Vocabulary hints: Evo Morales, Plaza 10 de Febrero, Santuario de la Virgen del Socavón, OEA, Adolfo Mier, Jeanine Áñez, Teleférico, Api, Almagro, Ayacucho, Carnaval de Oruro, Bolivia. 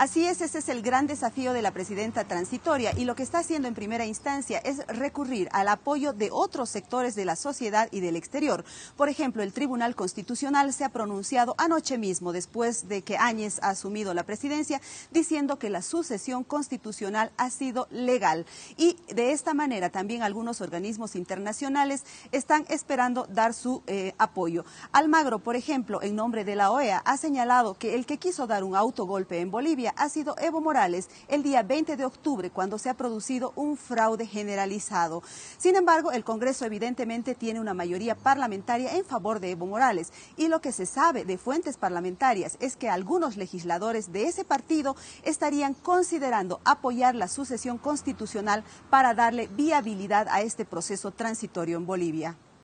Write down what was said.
Así es, ese es el gran desafío de la presidenta transitoria, y lo que está haciendo en primera instancia es recurrir al apoyo de otros sectores de la sociedad y del exterior. Por ejemplo, el Tribunal Constitucional se ha pronunciado anoche mismo, después de que Áñez ha asumido la presidencia, diciendo que la sucesión constitucional ha sido legal. Y de esta manera también algunos organismos internacionales están esperando dar su apoyo. Almagro, por ejemplo, en nombre de la OEA, ha señalado que el que quiso dar un autogolpe en Bolivia ha sido Evo Morales el día 20 de octubre, cuando se ha producido un fraude generalizado. Sin embargo, el Congreso evidentemente tiene una mayoría parlamentaria en favor de Evo Morales, y lo que se sabe de fuentes parlamentarias es que algunos legisladores de ese partido estarían considerando apoyar la sucesión constitucional para darle viabilidad a este proceso transitorio en Bolivia.